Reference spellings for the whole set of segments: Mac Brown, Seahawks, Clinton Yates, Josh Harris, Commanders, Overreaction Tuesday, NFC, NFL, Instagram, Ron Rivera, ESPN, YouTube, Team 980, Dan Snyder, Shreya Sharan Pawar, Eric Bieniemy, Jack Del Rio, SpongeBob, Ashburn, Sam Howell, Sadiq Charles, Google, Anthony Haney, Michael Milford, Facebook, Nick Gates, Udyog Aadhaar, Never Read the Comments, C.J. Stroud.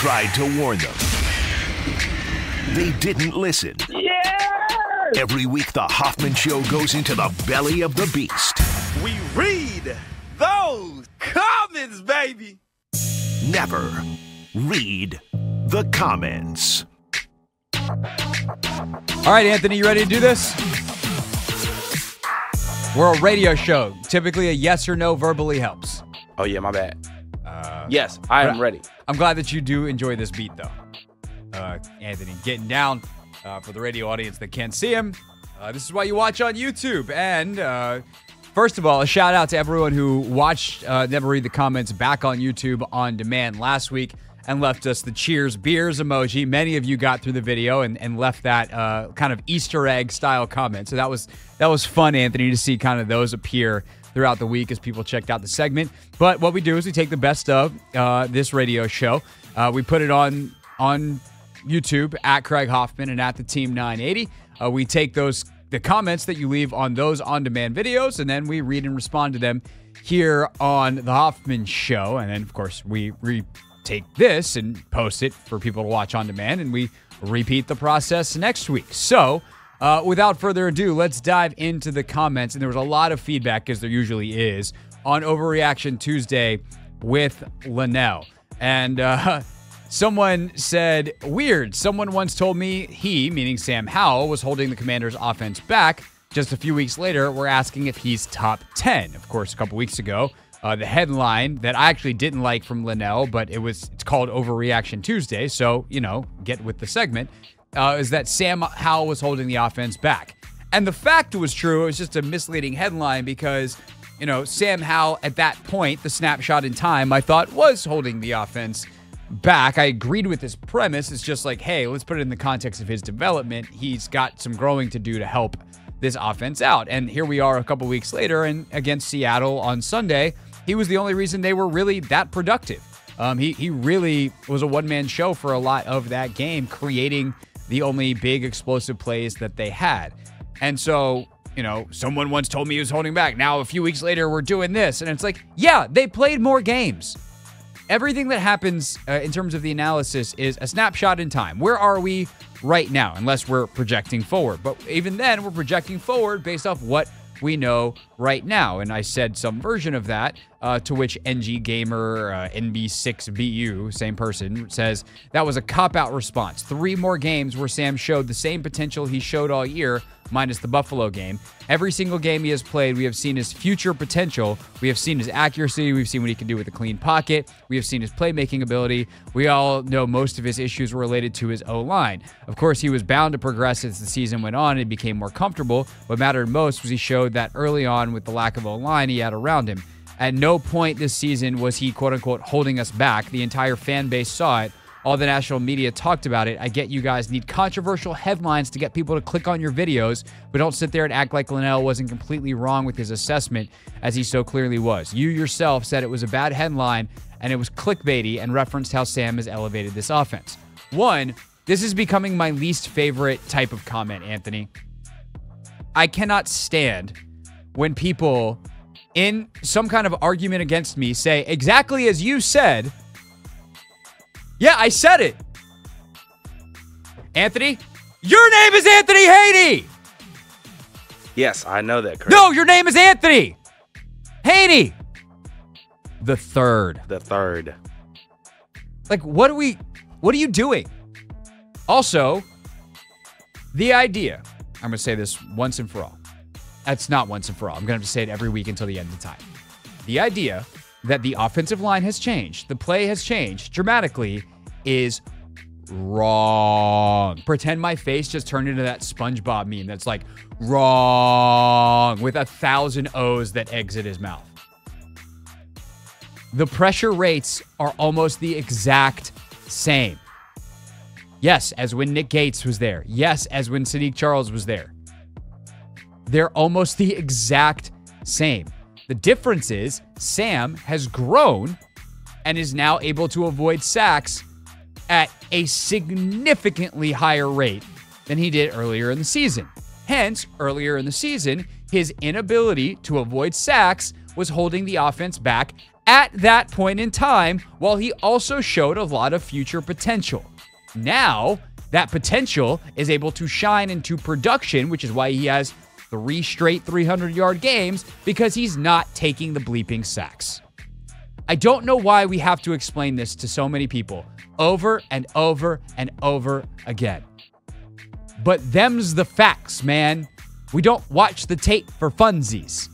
tried to warn them. They didn't listen. Yeah! Every week, The Hoffman Show goes into the belly of the beast. We read those comments, baby! Never read the comments. All right, Anthony, you ready to do this? We're a radio show. Typically, a yes or no verbally helps. Oh, yeah, my bad. Yes, I am ready. I'm glad that you do enjoy this beat, though. Anthony, getting down. For the radio audience that can't see him, this is why you watch on YouTube. And first of all, a shout out to everyone who watched Never Read the Comments back on YouTube on demand last week and left us the cheers, beers emoji. Many of you got through the video and left that kind of Easter egg style comment. So that was fun, Anthony, to see kind of those appear throughout the week as people checked out the segment. But what we do is we take the best of this radio show. We put it on YouTube at Craig Hoffman and at the Team 980. We take the comments that you leave on those on-demand videos, and then we read and respond to them here on The Hoffman Show. And then, of course, we retake this and post it for people to watch on demand, and we repeat the process next week. So, without further ado, let's dive into the comments. And there was a lot of feedback, as there usually is, on Overreaction Tuesday with Linnell. And, someone said, weird, someone once told me he, meaning Sam Howell, was holding the Commanders' offense back. Just a few weeks later, we're asking if he's top 10. Of course, a couple weeks ago, the headline that I actually didn't like from Linnell, but it's called Overreaction Tuesday, so, you know, get with the segment, is that Sam Howell was holding the offense back. And the fact was true. It was just a misleading headline because, you know, Sam Howell at that point, the snapshot in time, I thought was holding the offense back. I agreed with his premise. It's just like, hey, let's put it in the context of his development. He's got some growing to do to help this offense out. And here we are a couple weeks later, and against Seattle on Sunday, he was the only reason they were really that productive. He really was a one-man show for a lot of that game, creating the only big explosive plays that they had. And so, you know, someone once told me he was holding back. Now, a few weeks later, we're doing this. And it's like, yeah, they played more games. Everything that happens in terms of the analysis is a snapshot in time. Where are we right now? Unless we're projecting forward. But even then, we're projecting forward based off what we know right now. And I said some version of that, to which NG Gamer, NB6BU, same person, says, that was a cop-out response. 3 more games where Sam showed the same potential he showed all year, minus the Buffalo game. Every single game he has played, we have seen his future potential. We have seen his accuracy. We've seen what he can do with a clean pocket. We have seen his playmaking ability. We all know most of his issues were related to his O-line. Of course, he was bound to progress as the season went on and became more comfortable. What mattered most was he showed that early on with the lack of O-line he had around him. At no point this season was he, quote-unquote, holding us back. The entire fan base saw it. All the national media talked about it. I get you guys need controversial headlines to get people to click on your videos, but don't sit there and act like Linnell wasn't completely wrong with his assessment, as he so clearly was. You yourself said it was a bad headline, and it was clickbaity, and referenced how Sam has elevated this offense. One, this is becoming my least favorite type of comment, Anthony. I cannot stand when people, in some kind of argument against me, say, exactly as you said. Yeah, I said it. Anthony, your name is Anthony Haney. Yes, I know that, Chris. No, your name is Anthony Haney. The third. Like, what are you doing? Also, the idea, I'm going to say this once and for all. That's not once and for all. I'm going to have to say it every week until the end of time. The idea that the offensive line has changed, the play has changed dramatically, is wrong. Pretend my face just turned into that SpongeBob meme that's like, wrong, with 1,000 O's that exit his mouth. The pressure rates are almost the exact same. Yes, as when Nick Gates was there. Yes, as when Sadiq Charles was there. They're almost the exact same. The difference is Sam has grown and is now able to avoid sacks at a significantly higher rate than he did earlier in the season. Hence, earlier in the season, his inability to avoid sacks was holding the offense back at that point in time, while he also showed a lot of future potential. Now, that potential is able to shine into production, which is why he has 3 straight 300-yard games, because he's not taking the bleeping sacks. I don't know why we have to explain this to so many people over and over and over again. But them's the facts, man. We don't watch the tape for funsies.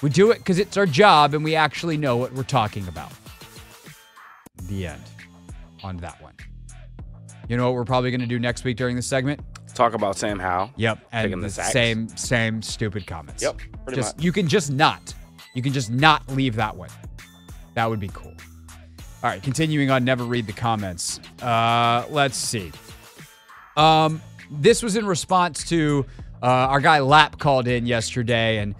We do it because it's our job and we actually know what we're talking about. The end on that one. You know what we're probably going to do next week during this segment? Talk about Sam Howell. Yep. And the same stupid comments. Yep, pretty much. You can just not leave that one. That would be cool. All right, continuing on Never Read the Comments. Let's see. This was in response to our guy Lap called in yesterday, and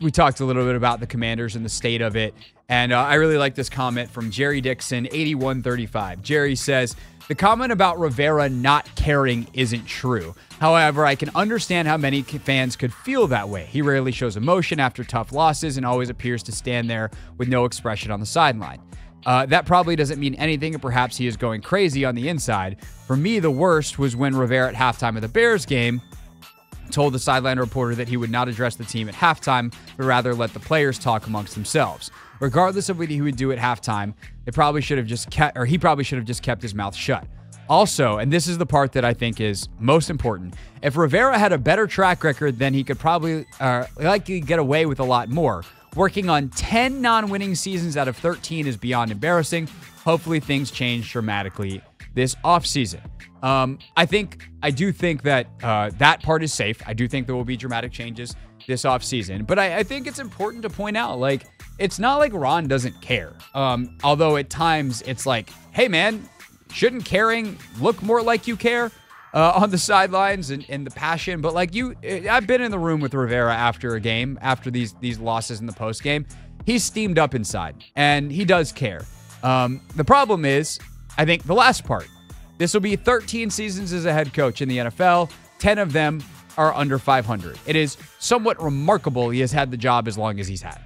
we talked a little bit about the Commanders and the state of it. And I really like this comment from Jerry Dixon, 8135. Jerry says, the comment about Rivera not caring isn't true. However, I can understand how many fans could feel that way. He rarely shows emotion after tough losses and always appears to stand there with no expression on the sideline. That probably doesn't mean anything, and perhaps he is going crazy on the inside. For me, the worst was when Rivera at halftime of the Bears game told the sideline reporter that he would not address the team at halftime, but rather let the players talk amongst themselves. Regardless of what he would do at halftime, he probably should have just kept his mouth shut. Also, and this is the part that I think is most important, if Rivera had a better track record, then he could probably likely get away with a lot more. Working on 10 non-winning seasons out of 13 is beyond embarrassing. Hopefully things change dramatically this offseason. I do think that that part is safe. I do think there will be dramatic changes this offseason. But I think it's important to point out, like, it's not like Ron doesn't care. Although at times it's like, hey, man, shouldn't caring look more like you care on the sidelines and the passion? But like I've been in the room with Rivera after a game, after these losses in the post game. He's steamed up inside and he does care. The problem is, I think the last part. This will be 13 seasons as a head coach in the NFL. 10 of them are under 500. It is somewhat remarkable he has had the job as long as he's had.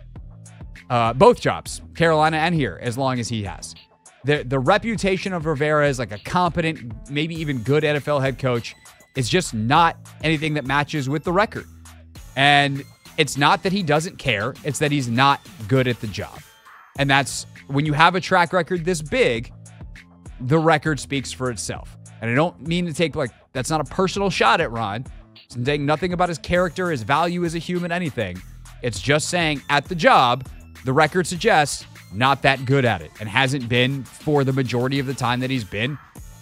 Both jobs, Carolina and here, as long as he has. The reputation of Rivera as like a competent, maybe even good NFL head coach is just not anything that matches with the record. And it's not that he doesn't care. It's that he's not good at the job. And that's when you have a track record this big, the record speaks for itself. And I don't mean to take, like, that's not a personal shot at Ron. It's saying nothing about his character, his value as a human, anything. It's just saying at the job, the record suggests not that good at it and hasn't been for the majority of the time that he's been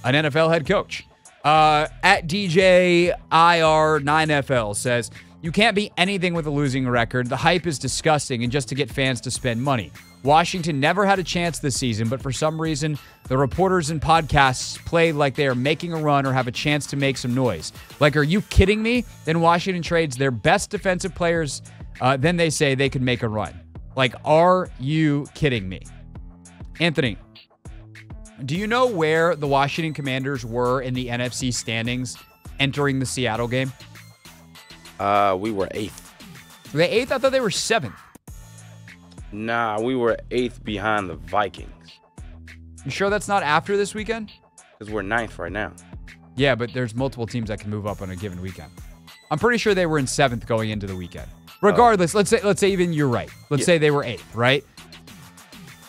an NFL head coach. At DJIR9FL says, you can't be anything with a losing record. The hype is disgusting and just to get fans to spend money. Washington never had a chance this season, but for some reason, the reporters and podcasts play like they are making a run or have a chance to make some noise. Like, are you kidding me? Then Washington trades their best defensive players. Then they say they could make a run. Like, are you kidding me? Anthony, do you know where the Washington Commanders were in the NFC standings entering the Seattle game? We were 8th. Were they 8th? I thought they were 7th. Nah, we were 8th behind the Vikings. You sure that's not after this weekend? Because we're 9th right now. Yeah, but there's multiple teams that can move up on a given weekend. I'm pretty sure they were in 7th going into the weekend. Regardless, let's say even you're right. Let's say they were 8th, right?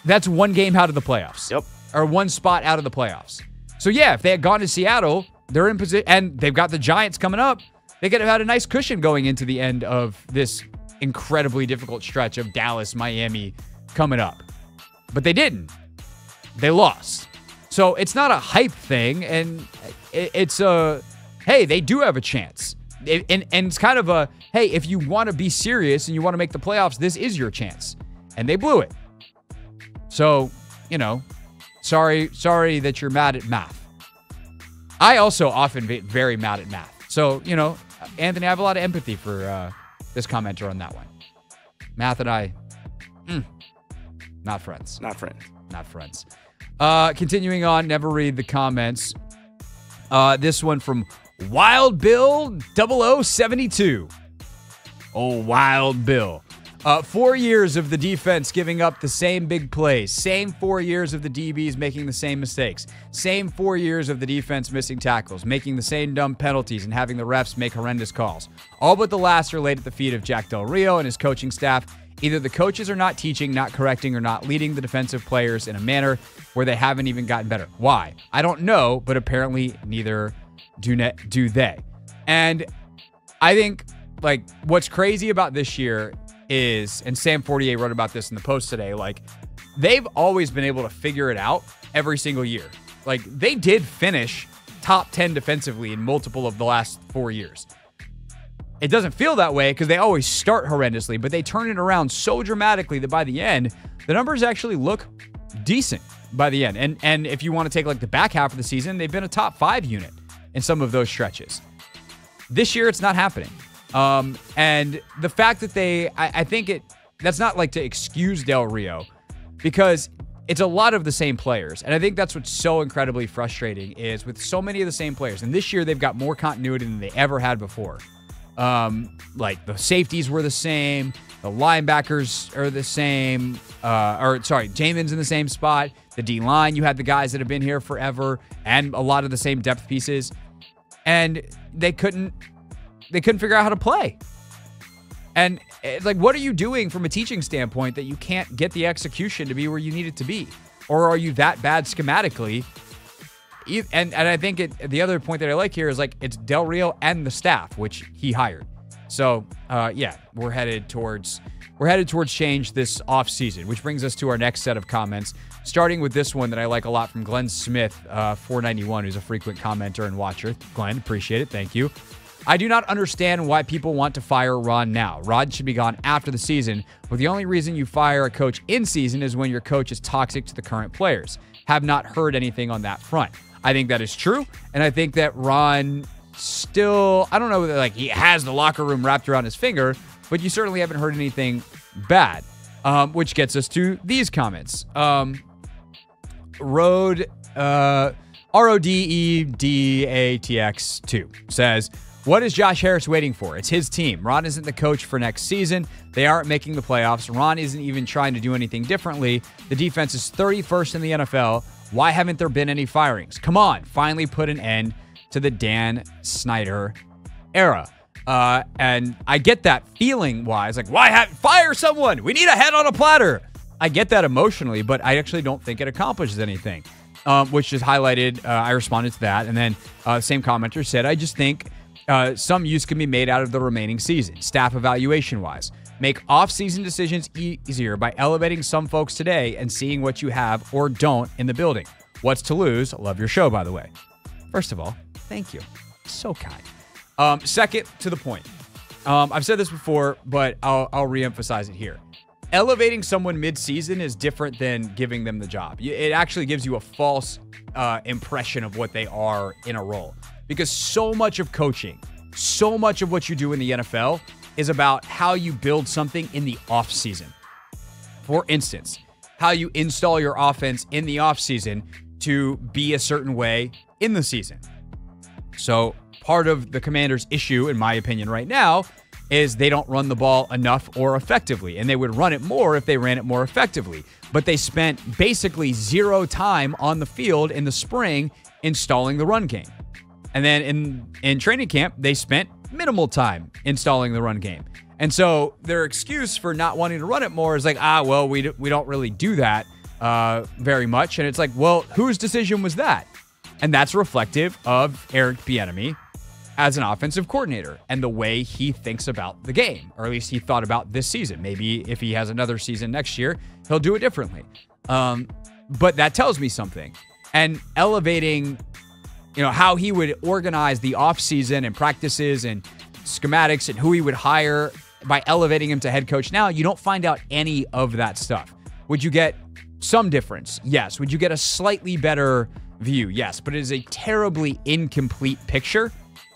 That's one game out of the playoffs. Yep. Or one spot out of the playoffs. So yeah, if they had gone to Seattle, they're in position, and they've got the Giants coming up. They could have had a nice cushion going into the end of this incredibly difficult stretch of Dallas, Miami coming up. But they didn't. They lost. So it's not a hype thing. And it's a, hey, they do have a chance. And it's kind of a, hey, if you want to be serious and you want to make the playoffs, this is your chance. And they blew it. So, you know, sorry that you're mad at math. I also often get very mad at math. So, you know, Anthony, I have a lot of empathy for this commenter on that one. Math and I, not friends. Not friends. Not friends. Continuing on, Never Read the Comments. This one from Wild Bill 0072. Oh, Wild Bill. 4 years of the defense giving up the same big plays, same 4 years of the DBs making the same mistakes, same 4 years of the defense missing tackles, making the same dumb penalties, and having the refs make horrendous calls. All but the last are laid at the feet of Jack Del Rio and his coaching staff. Either the coaches are not teaching, not correcting, or not leading the defensive players in a manner where they haven't even gotten better. Why? I don't know, but apparently neither do they. And I think, like, what's crazy about this year is, and Sam Fortier wrote about this in the Post today, like, they've always been able to figure it out every single year. Like, they did finish top 10 defensively in multiple of the last 4 years. It doesn't feel that way because they always start horrendously, but they turn it around so dramatically that by the end, the numbers actually look decent by the end. And if you want to take, like, the back half of the season, they've been a top 5 unit in some of those stretches. This year, it's not happening. And the fact that they, I think that's not like to excuse Del Rio, because it's a lot of the same players. And I think that's what's so incredibly frustrating, is with so many of the same players. And this year they've got more continuity than they ever had before. Like, the safeties were the same. The linebackers are the same. Jamin's in the same spot. The D-line, you had the guys that have been here forever and a lot of the same depth pieces. And they couldn't figure out how to play. And it's like, what are you doing from a teaching standpoint that you can't get the execution to be where you need it to be? Or are you that bad schematically? And I think the other point that I like here is, like, it's Del Rio and the staff, which he hired. So yeah, we're headed towards change this offseason, which brings us to our next set of comments, starting with this one that I like a lot from Glenn Smith, 491, who's a frequent commenter and watcher. Glenn, appreciate it. Thank you. I do not understand why people want to fire Ron now. Ron should be gone after the season, but the only reason you fire a coach in season is when your coach is toxic to the current players. Have not heard anything on that front. I think that is true, and I think that Ron still, I don't know, like, he has the locker room wrapped around his finger, but you certainly haven't heard anything bad, which gets us to these comments. RODEDATX2 says, what is Josh Harris waiting for? It's his team. Ron isn't the coach for next season. They aren't making the playoffs. Ron isn't even trying to do anything differently. The defense is 31st in the NFL. Why haven't there been any firings? Come on, finally put an end to the Dan Snyder era. And I get that feeling-wise. Like, why fire someone? We need a head on a platter. I get that emotionally, but I actually don't think it accomplishes anything, which is highlighted. I responded to that. And then same commenter said, I just think some use can be made out of the remaining season, staff evaluation-wise. Make off-season decisions easier by elevating some folks today and seeing what you have or don't in the building. What's to lose? Love your show, by the way. First of all, thank you. So kind. Second, to the point. I've said this before, but I'll reemphasize it here. Elevating someone mid-season is different than giving them the job. It actually gives you a false impression of what they are in a role. Because so much of coaching, so much of what you do in the NFL is about how you build something in the offseason. For instance, how you install your offense in the offseason to be a certain way in the season. So part of the Commanders' issue, in my opinion right now, is they don't run the ball enough or effectively. And they would run it more if they ran it more effectively. But they spent basically zero time on the field in the spring installing the run game. And then in training camp, they spent minimal time installing the run game. And so their excuse for not wanting to run it more is like, well, we don't really do that very much. And it's like, well, whose decision was that? And that's reflective of Eric Bieniemy as an offensive coordinator and the way he thinks about the game, or at least he thought about this season. Maybe if he has another season next year, he'll do it differently. But that tells me something. And elevating, you know, how he would organize the offseason and practices and schematics and who he would hire, by elevating him to head coach now, you don't find out any of that stuff. Would you get some difference? Yes. Would you get a slightly better view? Yes. But it is a terribly incomplete picture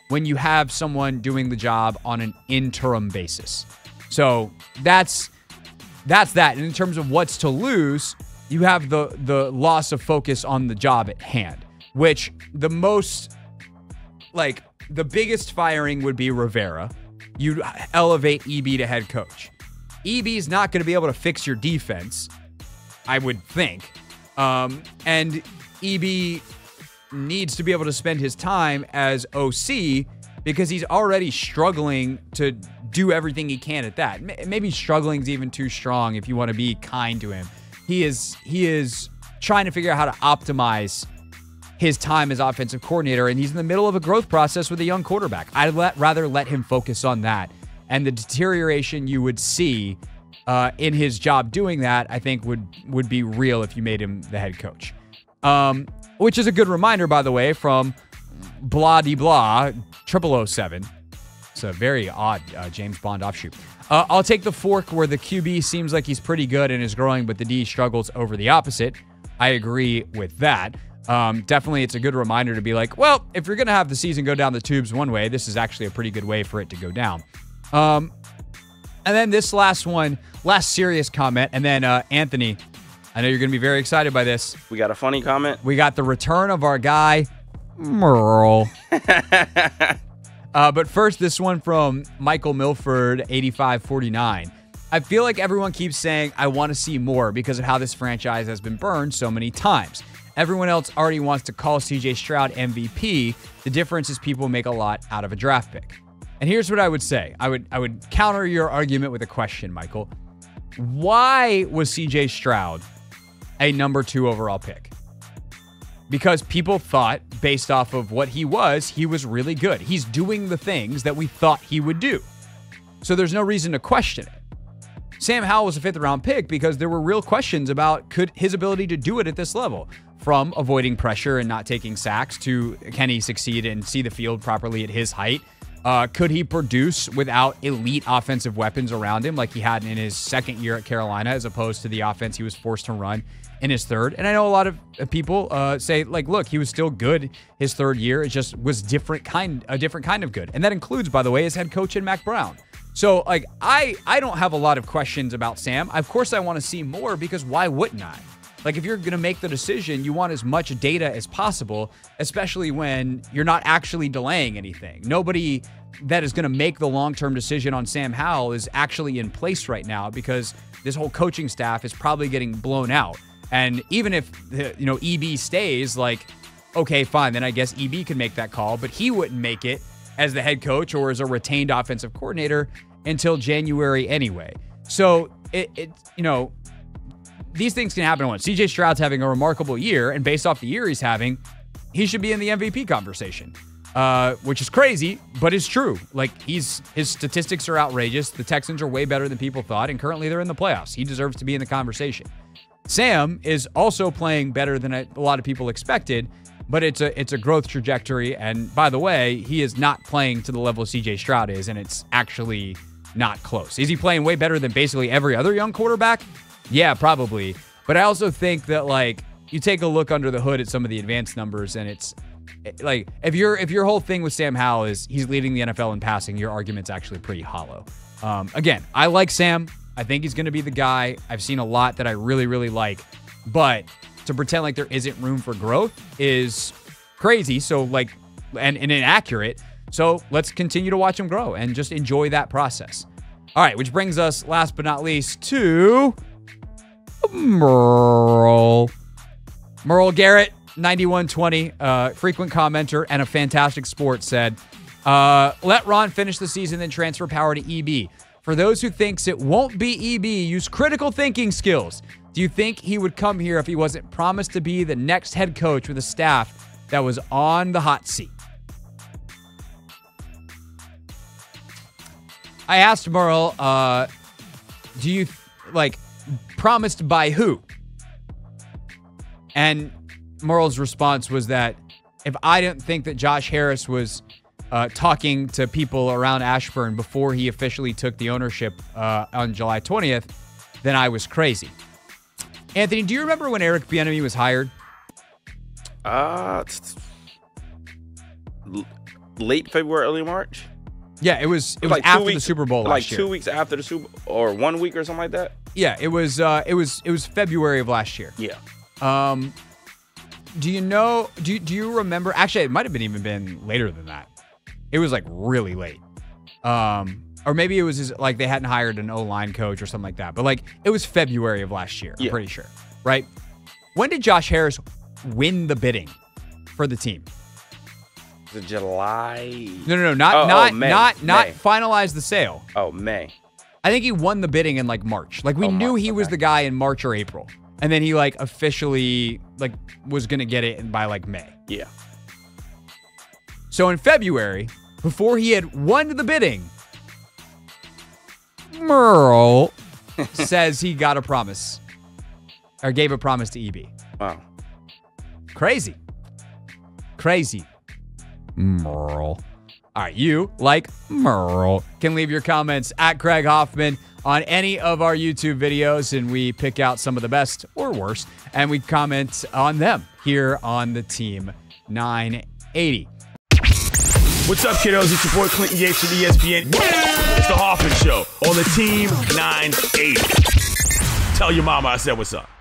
when you have someone doing the job on an interim basis. So that's that. And in terms of what's to lose, you have the loss of focus on the job at hand. Which the biggest firing would be Rivera. You'd elevate EB to head coach. EB's not going to be able to fix your defense, I would think. And EB needs to be able to spend his time as OC because he's already struggling to do everything he can at that. Maybe struggling's even too strong if you want to be kind to him. He is trying to figure out how to optimize his time as offensive coordinator, and he's in the middle of a growth process with a young quarterback. I'd rather let him focus on that. And the deterioration you would see in his job doing that, I think, would be real if you made him the head coach. Which is a good reminder, by the way, from blah-de-blah, 007. It's a very odd James Bond offshoot. I'll take the fork where the QB seems like he's pretty good and is growing, but the D struggles over the opposite. I agree with that. Definitely, it's a good reminder to be like, well, if you're going to have the season go down the tubes one way, this is actually a pretty good way for it to go down. And then this last one, last serious comment, and then Anthony, I know you're going to be very excited by this. We got a funny comment. We got the return of our guy, Merle. But first, this one from Michael Milford, 8549. I feel like everyone keeps saying, I want to see more because of how this franchise has been burned so many times. Everyone else already wants to call C.J. Stroud MVP. The difference is people make a lot out of a draft pick. And here's what I would say. I would counter your argument with a question, Michael. Why was C.J. Stroud a number 2 overall pick? Because people thought, based off of what he was really good. He's doing the things that we thought he would do. So there's no reason to question it. Sam Howell was a 5th-round pick because there were real questions about could his ability to do it at this level, from avoiding pressure and not taking sacks to can he succeed and see the field properly at his height? Could he produce without elite offensive weapons around him like he had in his 2nd year at Carolina, as opposed to the offense he was forced to run in his 3rd? And I know a lot of people say, like, look, he was still good his 3rd year. It just was a different kind of good. And that includes, by the way, his head coach and Mac Brown. So, like, I don't have a lot of questions about Sam. Of course I want to see more, because why wouldn't I? Like, if you're going to make the decision, you want as much data as possible, especially when you're not actually delaying anything. Nobody that is going to make the long-term decision on Sam Howell is actually in place right now, because this whole coaching staff is probably getting blown out. And even if, you know, EB stays, like, okay, fine, then I guess EB can make that call, but he wouldn't make it as the head coach or as a retained offensive coordinator until January anyway. So, you know, these things can happen at once. C.J. Stroud's having a remarkable year, and based off the year he's having, he should be in the MVP conversation, which is crazy, but it's true. Like, his statistics are outrageous. The Texans are way better than people thought, and currently they're in the playoffs. He deserves to be in the conversation. Sam is also playing better than a lot of people expected, but it's a growth trajectory, and by the way, he is not playing to the level C.J. Stroud is, and it's actually not close. Is he playing way better than basically every other young quarterback? Yeah, probably. But I also think that, like, you take a look under the hood at some of the advanced numbers, and it's like, if your whole thing with Sam Howell is he's leading the NFL in passing, your argument's actually pretty hollow. Again, I like Sam. I think he's going to be the guy. I've seen a lot that I really, really like. But to pretend like there isn't room for growth is crazy. So, like, and inaccurate. So let's continue to watch him grow and just enjoy that process. All right, which brings us, last but not least, to Merle Garrett, 9120, frequent commenter and a fantastic sport, said, let Ron finish the season, then transfer power to EB. For those who thinks it won't be EB, use critical thinking skills. Do you think he would come here if he wasn't promised to be the next head coach with a staff that was on the hot seat? I asked Merle, do you, like, promised by who? And Merle's response was that if I didn't think that Josh Harris was talking to people around Ashburn before he officially took the ownership on July 20th, then I was crazy. Anthony, do you remember when Eric Bieniemy was hired? Late February, early March? Yeah, it was like after the Super Bowl last year. Like 2 weeks after the Super Bowl, or 1 week or something like that? Yeah, it was February of last year. Yeah. Do you know, do you remember? Actually, it might have even been later than that. It was like really late. Or maybe it was his, like, they hadn't hired an O-line coach or something like that. But, like, it was February of last year, I'm pretty sure, right? When did Josh Harris win the bidding for the team? The July? No, not finalize the sale. Oh, May. I think he won the bidding in, like, March. Like, we knew he was the guy in March or April. And then he, like, officially, like, was going to get it by, like, May. Yeah. So in February, before he had won the bidding, Merle says he got a promise or gave a promise to EB. Wow. Crazy. Crazy. Merle. All right, you, like Merle, can leave your comments at Craig Hoffman on any of our YouTube videos, and we pick out some of the best or worst, and we comment on them here on the Team 980. What's up, kiddos? It's your boy Clinton Yates from ESPN. It's The Hoffman Show on the Team 980. Tell your mama I said what's up.